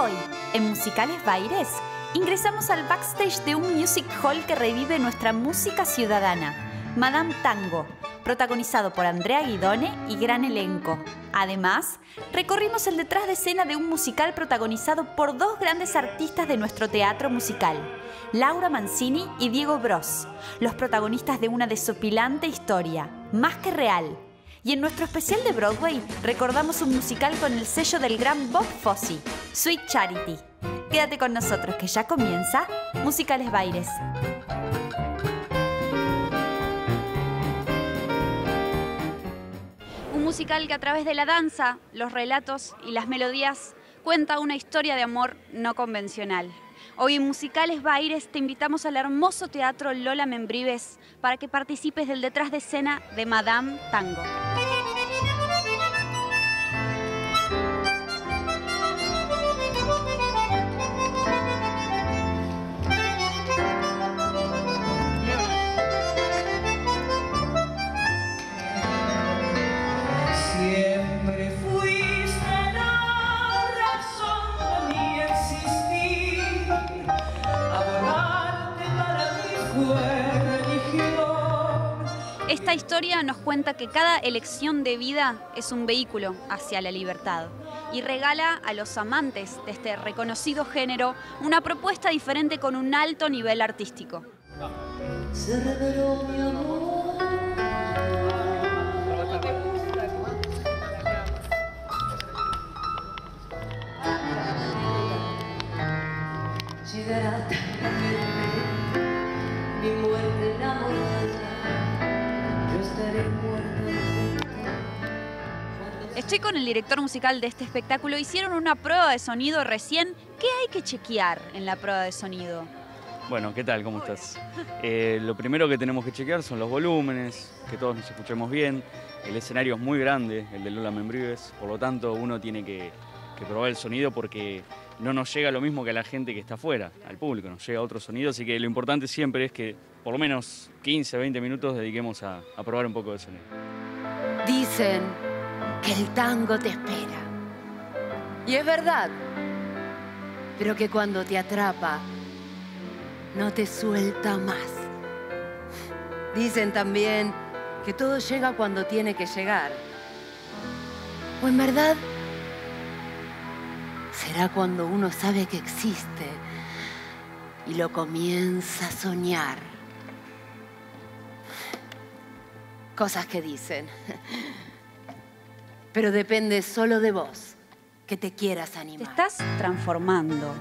Hoy, en Musicales Baires, ingresamos al backstage de un music hall que revive nuestra música ciudadana, Madame Tango, protagonizado por Andrea Ghidone y gran elenco. Además, recorrimos el detrás de escena de un musical protagonizado por dos grandes artistas de nuestro teatro musical, Laura Manzini y Diego Bros, los protagonistas de una desopilante historia, Más que Real. Y en nuestro especial de Broadway recordamos un musical con el sello del gran Bob Fosse, Sweet Charity. Quédate con nosotros que ya comienza Musicales Baires. Un musical que a través de la danza, los relatos y las melodías cuenta una historia de amor no convencional. Hoy en Musicales Baires te invitamos al hermoso Teatro Lola Membrives para que participes del detrás de escena de Madame Tango. Esta historia nos cuenta que cada elección de vida es un vehículo hacia la libertad y regala a los amantes de este reconocido género una propuesta diferente con un alto nivel artístico. Se reveló mi amor. Llegará también mi muerte enamorada. Estoy con el director musical de este espectáculo. Hicieron una prueba de sonido recién. ¿Qué hay que chequear en la prueba de sonido? Bueno, ¿qué tal? ¿Cómo estás? Lo primero que tenemos que chequear son los volúmenes, que todos nos escuchemos bien. El escenario es muy grande, el de Lola Membrives. Por lo tanto, uno tiene que probar el sonido porque no nos llega lo mismo que a la gente que está afuera, al público. Nos llega otro sonido, así que lo importante siempre es que por lo menos 15, 20 minutos dediquemos a probar un poco de sonido. Dicen que el tango te espera. Y es verdad, pero que cuando te atrapa, no te suelta más. Dicen también que todo llega cuando tiene que llegar. O en verdad, será cuando uno sabe que existe y lo comienza a soñar. Cosas que dicen. Pero depende solo de vos, que te quieras animar. Te estás transformando.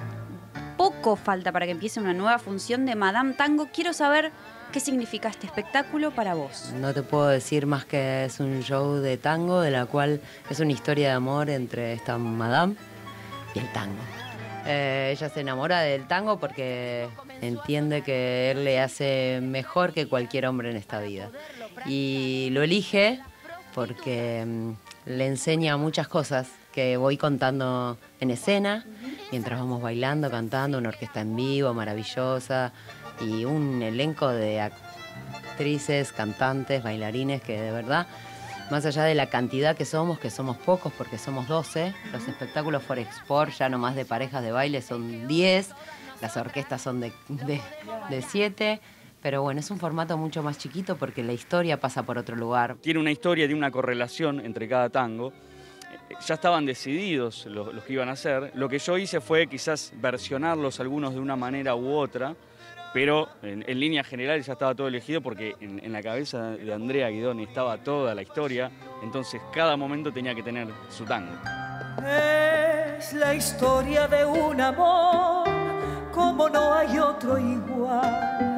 Poco falta para que empiece una nueva función de Madame Tango. Quiero saber qué significa este espectáculo para vos. No te puedo decir más que es un show de tango, de la cual es una historia de amor entre esta Madame y el tango. Ella se enamora del tango porque entiende que él le hace mejor que cualquier hombre en esta vida. Y lo elige porque le enseña muchas cosas que voy contando en escena, mientras vamos bailando, cantando, una orquesta en vivo maravillosa y un elenco de actrices, cantantes, bailarines que de verdad, más allá de la cantidad que somos pocos porque somos 12, los espectáculos for export ya nomás de parejas de baile son 10, las orquestas son de 7, pero bueno, es un formato mucho más chiquito porque la historia pasa por otro lugar. Tiene una historia, tiene una correlación entre cada tango. Ya estaban decididos los que iban a hacer. Lo que yo hice fue quizás versionarlos algunos de una manera u otra, pero en línea general ya estaba todo elegido porque en la cabeza de Andrea Ghidone estaba toda la historia, entonces cada momento tenía que tener su tango. Es la historia de un amor, como no hay otro igual,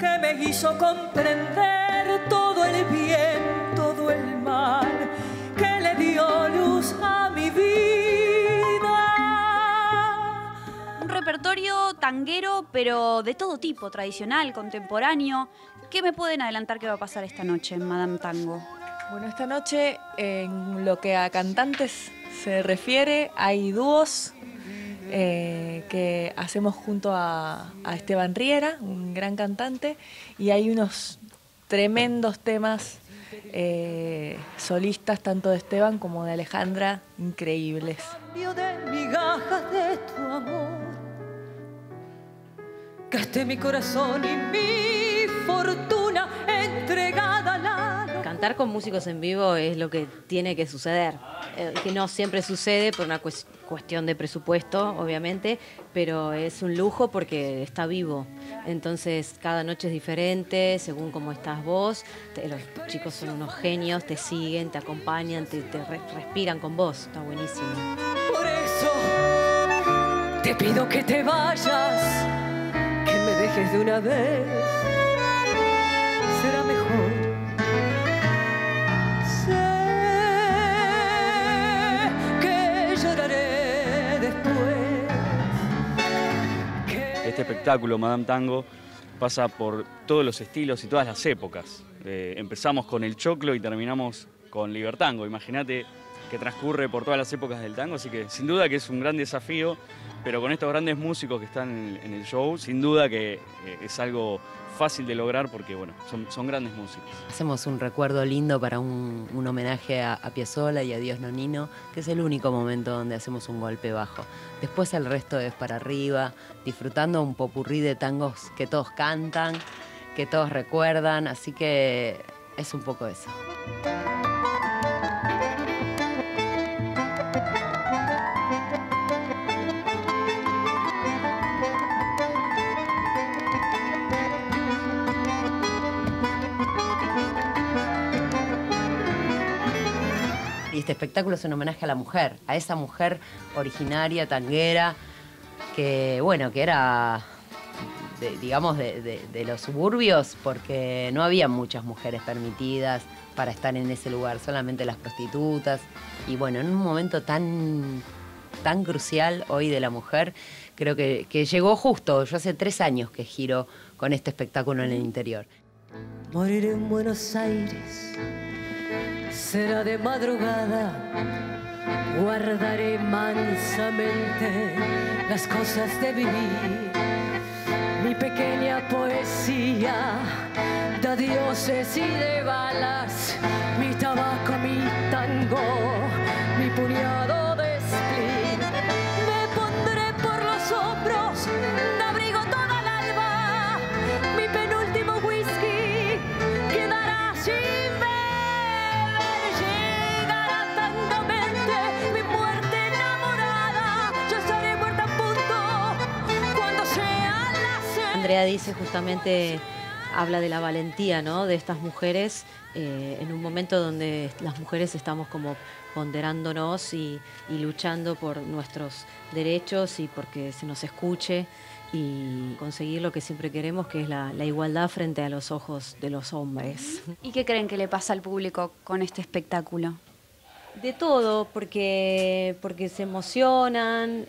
que me hizo comprender todo el bien, todo el mal, que le dio luz a mi vida. Repertorio tanguero, pero de todo tipo, tradicional, contemporáneo. ¿Qué me pueden adelantar que va a pasar esta noche en Madame Tango? Bueno, esta noche, en lo que a cantantes se refiere, hay dúos que hacemos junto a Esteban Riera, un gran cantante, y hay unos tremendos temas solistas tanto de Esteban como de Alejandra, increíbles. Cambio de migajas de tu amor, gasté mi corazón y mi fortuna entregada a la... Cantar con músicos en vivo es lo que tiene que suceder, que no siempre sucede por una cuestión de presupuesto, obviamente, pero es un lujo porque está vivo. Entonces cada noche es diferente, según cómo estás vos. Los chicos son unos genios, te siguen, te acompañan, te respiran con vos, está buenísimo. Por eso te pido que te vayas, que me dejes de una vez, será mejor. Este espectáculo, Madame Tango, pasa por todos los estilos y todas las épocas. Empezamos con el choclo y terminamos con Libertango. Imagínate que transcurre por todas las épocas del tango, así que sin duda que es un gran desafío, pero con estos grandes músicos que están en el show, sin duda que es algo fácil de lograr porque, bueno, son grandes músicos. Hacemos un recuerdo lindo para un homenaje a Piazzolla y a Dios Nonino, que es el único momento donde hacemos un golpe bajo. Después el resto es para arriba, disfrutando un popurrí de tangos que todos cantan, que todos recuerdan, así que es un poco eso. Este espectáculo es un homenaje a la mujer, a esa mujer originaria, tanguera, que, bueno, que era, digamos, de los suburbios, porque no había muchas mujeres permitidas para estar en ese lugar, solamente las prostitutas. Y bueno, en un momento tan crucial hoy de la mujer, creo que llegó justo. Yo hace 3 años que giro con este espectáculo en el interior. Moriré en Buenos Aires, será de madrugada, guardaré mansamente las cosas de vivir. Mi pequeña poesía de dioses y de balas, mi tabaco, mi tango, mi puñado de split. Me pondré por los hombros, de abrigo toda el alba, mi penúltimo whisky quedará sin... Andrea dice justamente, habla de la valentía, ¿no?, de estas mujeres en un momento donde las mujeres estamos como ponderándonos y luchando por nuestros derechos y porque se nos escuche y conseguir lo que siempre queremos, que es la igualdad frente a los ojos de los hombres. ¿Y qué creen que le pasa al público con este espectáculo? De todo, porque se emocionan,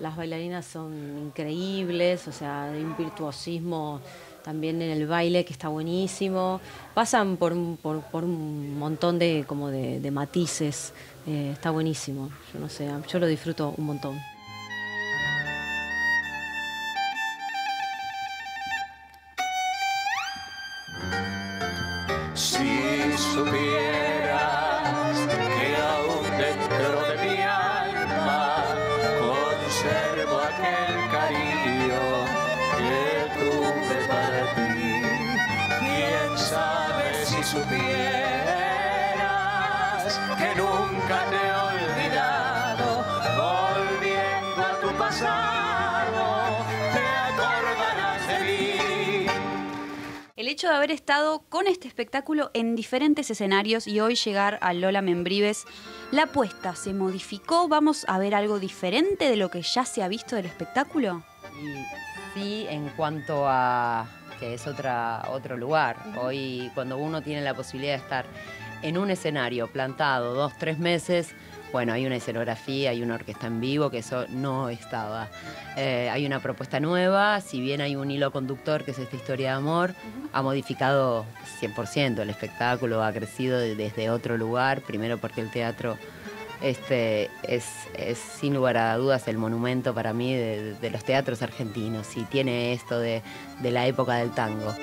las bailarinas son increíbles, o sea, hay un virtuosismo también en el baile que está buenísimo. Pasan por un montón de, como de matices, está buenísimo, yo no sé, yo lo disfruto un montón. Si supiera supieras que nunca te he olvidado, volviendo a tu pasado, te acordarás de mí. El hecho de haber estado con este espectáculo en diferentes escenarios y hoy llegar al Lola Membrives, ¿la apuesta se modificó? ¿Vamos a ver algo diferente de lo que ya se ha visto del espectáculo? Sí, en cuanto a... que es otro lugar. Hoy, cuando uno tiene la posibilidad de estar en un escenario plantado 2, 3 meses, bueno, hay una escenografía, hay una orquesta en vivo, que eso no estaba. Hay una propuesta nueva, si bien hay un hilo conductor, que es esta historia de amor, ha modificado 100%, el espectáculo ha crecido desde otro lugar, primero porque el teatro... Este es sin lugar a dudas el monumento para mí de los teatros argentinos y tiene esto de la época del tango.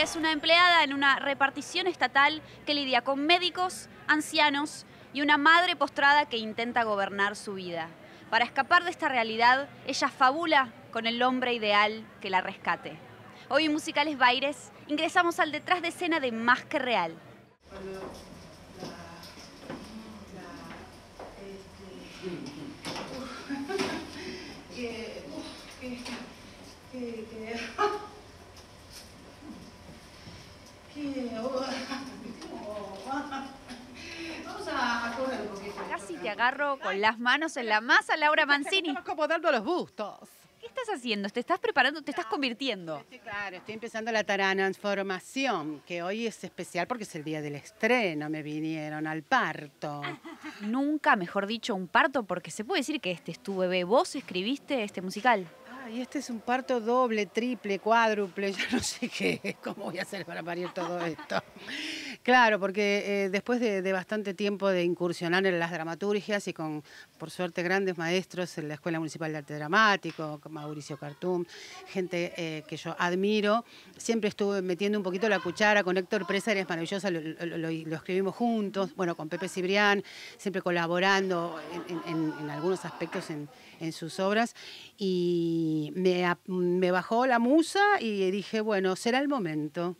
Ella es una empleada en una repartición estatal que lidia con médicos, ancianos y una madre postrada que intenta gobernar su vida. Para escapar de esta realidad, ella fabula con el hombre ideal que la rescate. Hoy en Musicales Baires ingresamos al detrás de escena de Más que Real. Casi te agarro con las manos en la masa, Laura Manzini. Estamos acomodando los bustos. ¿Qué estás haciendo? ¿Te estás preparando? ¿Te estás convirtiendo? Claro, estoy empezando la transformación, que hoy es especial porque es el día del estreno, me vinieron al parto. Nunca, mejor dicho, un parto, porque se puede decir que este es tu bebé. ¿Vos escribiste este musical? Y este es un parto doble, triple, cuádruple, ya no sé qué, cómo voy a hacer para parir todo esto. Claro, porque después de bastante tiempo de incursionar en las dramaturgias y con, por suerte, grandes maestros en la Escuela Municipal de Arte Dramático, con Mauricio Kartun, gente que yo admiro, siempre estuve metiendo un poquito la cuchara. Con Héctor Presa es maravillosa, lo escribimos juntos, bueno, con Pepe Cibrián, siempre colaborando en algunos aspectos en sus obras, y me bajó la musa y dije, bueno, será el momento.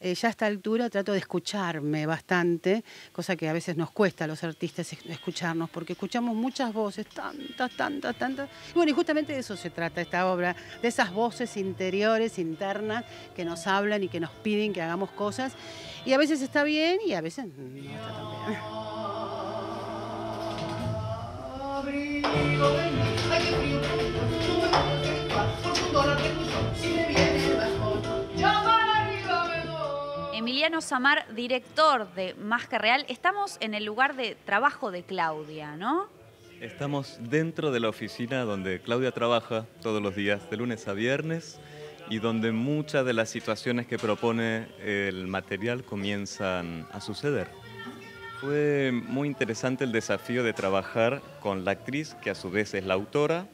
Ya a esta altura trato de escucharme bastante, cosa que a veces nos cuesta a los artistas escucharnos, porque escuchamos muchas voces, tantas. Y bueno, y justamente de eso se trata esta obra, de esas voces interiores, internas, que nos hablan y que nos piden que hagamos cosas. Y a veces está bien y a veces no está tan bien. Ay, qué frío. Emiliano Samar, director de Más que Real, estamos en el lugar de trabajo de Claudia, ¿no? Estamos dentro de la oficina donde Claudia trabaja todos los días, de lunes a viernes, y donde muchas de las situaciones que propone el material comienzan a suceder. Fue muy interesante el desafío de trabajar con la actriz, que a su vez es la autora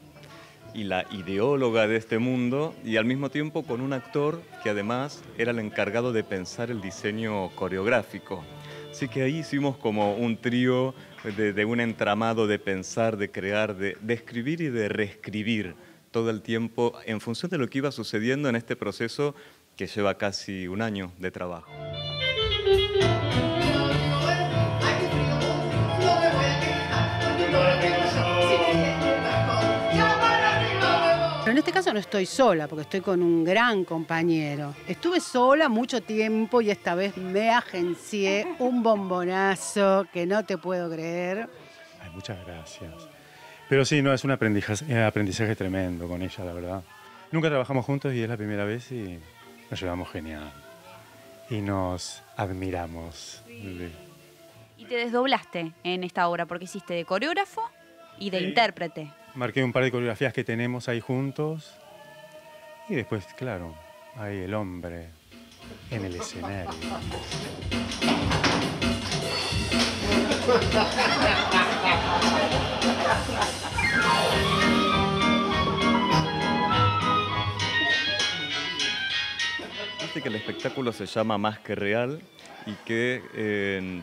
y la ideóloga de este mundo, y al mismo tiempo con un actor que además era el encargado de pensar el diseño coreográfico. Así que ahí hicimos como un trío de un entramado de pensar, de crear, de escribir y de reescribir todo el tiempo en función de lo que iba sucediendo en este proceso que lleva casi un año de trabajo. En este caso no estoy sola, porque estoy con un gran compañero. Estuve sola mucho tiempo y esta vez me agencié un bombonazo que no te puedo creer. Ay, muchas gracias. Pero sí, no, es un aprendizaje tremendo con ella, la verdad. Nunca trabajamos juntos y es la primera vez y nos llevamos genial. Y nos admiramos. Sí. Y te desdoblaste en esta obra porque hiciste de coreógrafo y de intérprete. Marqué un par de coreografías que tenemos ahí juntos. Y después, claro, ahí el hombre en el escenario. Viste que el espectáculo se llama Más que Real y que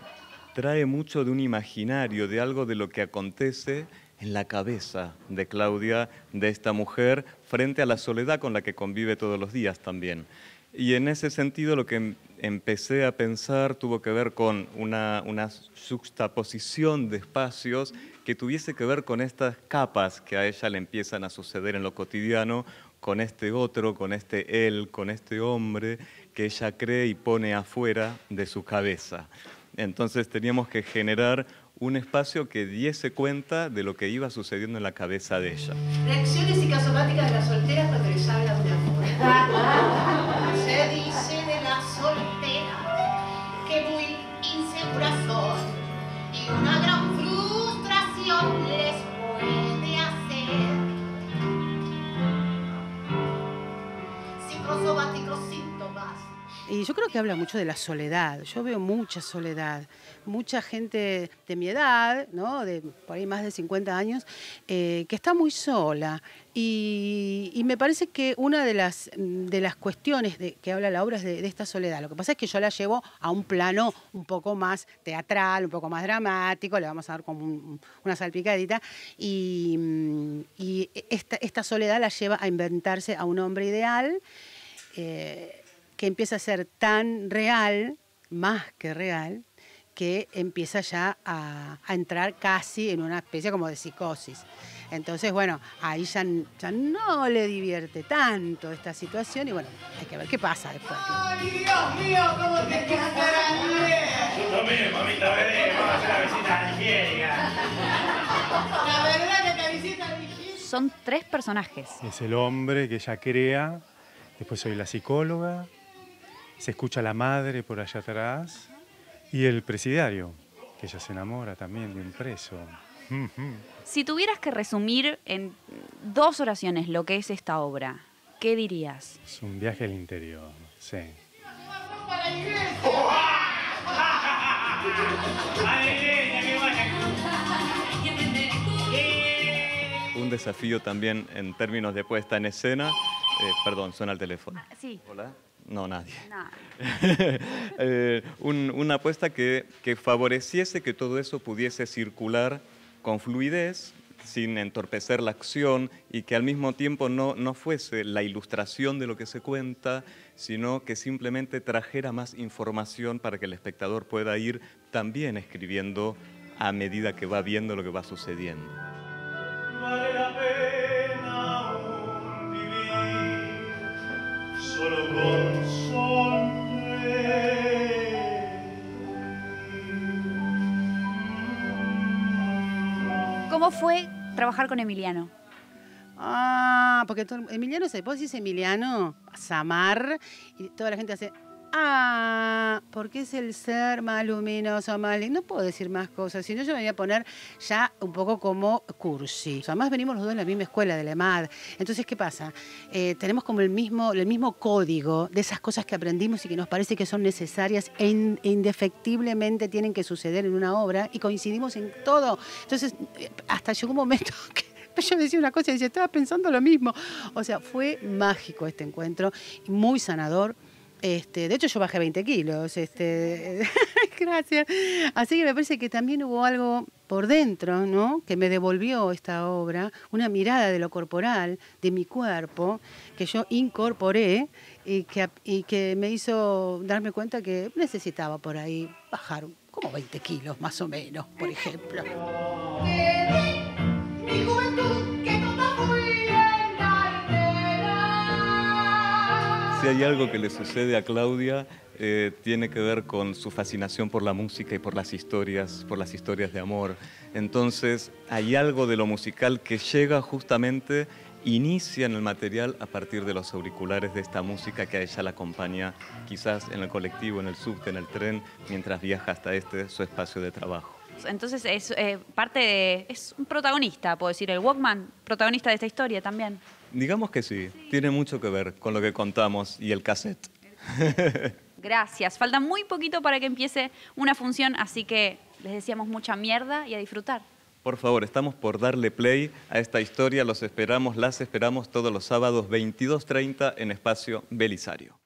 trae mucho de un imaginario, de algo de lo que acontece en la cabeza de Claudia, de esta mujer, frente a la soledad con la que convive todos los días también. Y en ese sentido lo que empecé a pensar tuvo que ver con una juxtaposición de espacios que tuviese que ver con estas capas que a ella le empiezan a suceder en lo cotidiano, con este otro, con este él, con este hombre que ella cree y pone afuera de su cabeza. Entonces teníamos que generar un espacio que diese cuenta de lo que iba sucediendo en la cabeza de ella. Reacciones psicosomáticas de las solteras cuando les hablan de amor. Se dice de las solteras que muy inseguras son y una gran frustración les puede hacer. Psicosomáticos síntomas. Y yo creo que habla mucho de la soledad. Yo veo mucha soledad. Mucha gente de mi edad, ¿no? De por ahí más de 50 años, que está muy sola. Y me parece que una de las cuestiones que habla la obra es de esta soledad. Lo que pasa es que yo la llevo a un plano un poco más teatral, un poco más dramático, le vamos a dar como una salpicadita, y esta soledad la lleva a inventarse a un hombre ideal que empieza a ser tan real, más que real, que empieza ya a entrar casi en una especie como de psicosis. Entonces, bueno, ahí ya no le divierte tanto esta situación y, bueno, hay que ver qué pasa después. ¡Ay, Dios mío! ¿Cómo te quedas grande? Yo también, mamita, veré. Vamos a hacer la visita ligera. La verdad que la visita ligera. Son tres personajes. Es el hombre que ella crea, después soy la psicóloga, se escucha la madre por allá atrás y el presidiario, que ella se enamora también de un preso. Si tuvieras que resumir en 2 oraciones lo que es esta obra, ¿qué dirías? Es un viaje al interior, sí. Un desafío también en términos de puesta en escena. Perdón, suena el teléfono. Ah, sí. ¿Hola? No, nadie. No. Una apuesta que favoreciese que todo eso pudiese circular con fluidez, sin entorpecer la acción, y que al mismo tiempo no fuese la ilustración de lo que se cuenta, sino que simplemente trajera más información para que el espectador pueda ir también escribiendo a medida que va viendo lo que va sucediendo. Vale la pena aún vivir, solo con sonreír. ¿Cómo fue trabajar con Emiliano? Ah, porque Emiliano, vos decís Emiliano Samar, y toda la gente hace, ah, porque es el ser más luminoso, más lindo. No puedo decir más cosas, sino yo me voy a poner ya un poco como cursi. O sea, además venimos los dos de la misma escuela, de la EMAD. Entonces, ¿qué pasa? Tenemos como el mismo código de esas cosas que aprendimos y que nos parece que son necesarias e indefectiblemente tienen que suceder en una obra, y coincidimos en todo. Entonces, hasta llegó un momento que yo decía una cosa y decía, estaba pensando lo mismo. O sea, fue mágico este encuentro, muy sanador. De hecho, yo bajé 20 kilos. Gracias. Así que me parece que también hubo algo por dentro, ¿no? Que me devolvió esta obra, una mirada de lo corporal, de mi cuerpo, que yo incorporé y que me hizo darme cuenta que necesitaba por ahí bajar como 20 kilos, más o menos, por ejemplo. Mi juventud, que si hay algo que le sucede a Claudia, tiene que ver con su fascinación por la música y por las historias de amor. Entonces, hay algo de lo musical que llega justamente, inicia en el material a partir de los auriculares de esta música que a ella la acompaña quizás en el colectivo, en el subte, en el tren, mientras viaja hasta su espacio de trabajo. Entonces es es un protagonista, puedo decir, el Walkman, protagonista de esta historia también. Digamos que sí, tiene mucho que ver con lo que contamos y el cassette. Gracias, falta muy poquito para que empiece una función, así que les decíamos mucha mierda y a disfrutar. Por favor, estamos por darle play a esta historia, los esperamos, las esperamos todos los sábados 22:30 en Espacio Belisario.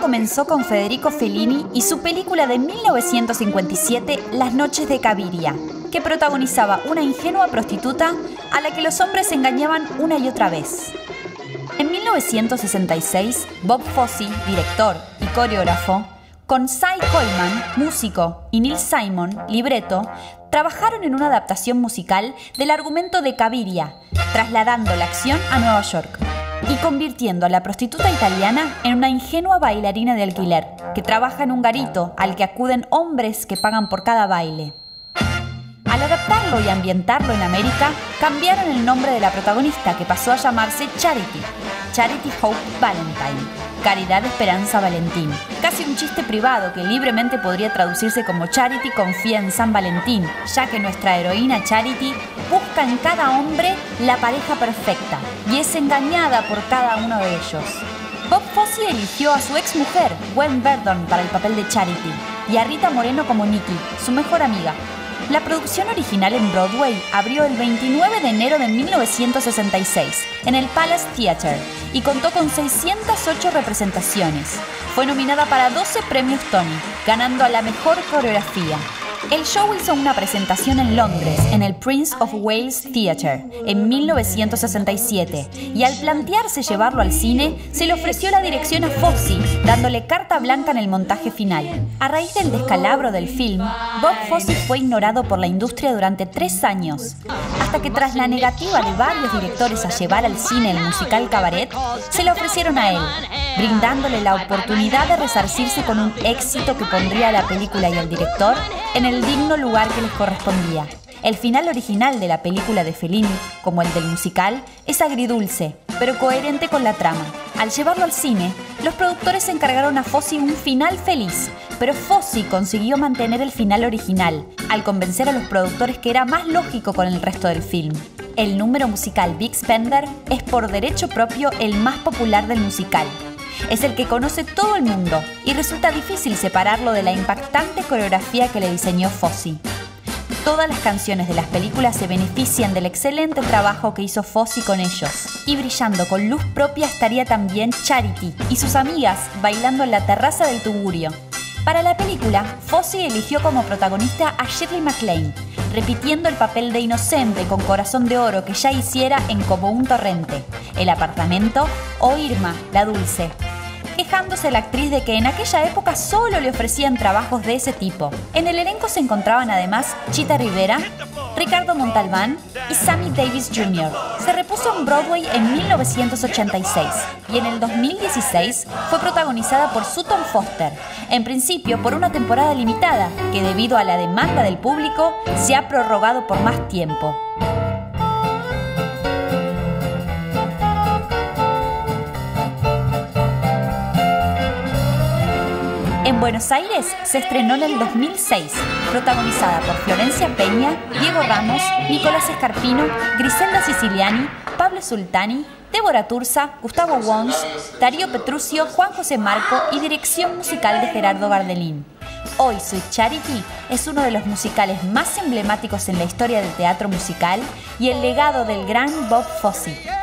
Comenzó con Federico Fellini y su película de 1957, Las noches de Cabiria, que protagonizaba una ingenua prostituta a la que los hombres engañaban una y otra vez. En 1966, Bob Fosse, director y coreógrafo, con Cy Coleman, músico, y Neil Simon, libreto, trabajaron en una adaptación musical del argumento de Cabiria, trasladando la acción a Nueva York. y convirtiendo a la prostituta italiana en una ingenua bailarina de alquiler, que trabaja en un garito al que acuden hombres que pagan por cada baile. Al adaptarlo y ambientarlo en América, cambiaron el nombre de la protagonista, que pasó a llamarse Charity, Charity Hope Valentine, Caridad Esperanza Valentín. Casi un chiste privado que libremente podría traducirse como Charity confía en San Valentín, ya que nuestra heroína Charity busca en cada hombre la pareja perfecta y es engañada por cada uno de ellos. Bob Fosse eligió a su exmujer, Gwen Verdon, para el papel de Charity y a Rita Moreno como Nikki, su mejor amiga. La producción original en Broadway abrió el 29 de enero de 1966 en el Palace Theater y contó con 608 representaciones. Fue nominada para 12 premios Tony, ganando a la mejor coreografía. El show hizo una presentación en Londres, en el Prince of Wales Theatre, en 1967, y al plantearse llevarlo al cine, se le ofreció la dirección a Fosse, dándole carta blanca en el montaje final. A raíz del descalabro del film, Bob Fosse fue ignorado por la industria durante 3 años, hasta que tras la negativa de varios directores a llevar al cine el musical Cabaret, se le ofrecieron a él, brindándole la oportunidad de resarcirse con un éxito que pondría a la película y al director en el digno lugar que les correspondía. El final original de la película de Fellini, como el del musical, es agridulce, pero coherente con la trama. Al llevarlo al cine, los productores encargaron a Fosse un final feliz, pero Fosse consiguió mantener el final original, al convencer a los productores que era más lógico con el resto del film. El número musical Big Spender es por derecho propio el más popular del musical. Es el que conoce todo el mundo y resulta difícil separarlo de la impactante coreografía que le diseñó Fosse. Todas las canciones de las películas se benefician del excelente trabajo que hizo Fosse con ellos. Y brillando con luz propia estaría también Charity y sus amigas bailando en la terraza del Tugurio. Para la película, Fosse eligió como protagonista a Shirley MacLaine, repitiendo el papel de inocente con corazón de oro que ya hiciera en Como un torrente, El apartamento o Irma, la dulce, quejándose la actriz de que en aquella época solo le ofrecían trabajos de ese tipo. En el elenco se encontraban además Chita Rivera, Ricardo Montalbán y Sammy Davis Jr. Se repuso en Broadway en 1986 y en el 2016 fue protagonizada por Sutton Foster, en principio por una temporada limitada que debido a la demanda del público se ha prorrogado por más tiempo. En Buenos Aires se estrenó en el 2006, protagonizada por Florencia Peña, Diego Ramos, Nicolás Escarpino, Griselda Siciliani, Pablo Sultani, Débora Tursa, Gustavo Wons, Darío Petruccio, Juan José Marco y dirección musical de Gerardo Gardelín. Hoy Sweet Charity es uno de los musicales más emblemáticos en la historia del teatro musical y el legado del gran Bob Fosse.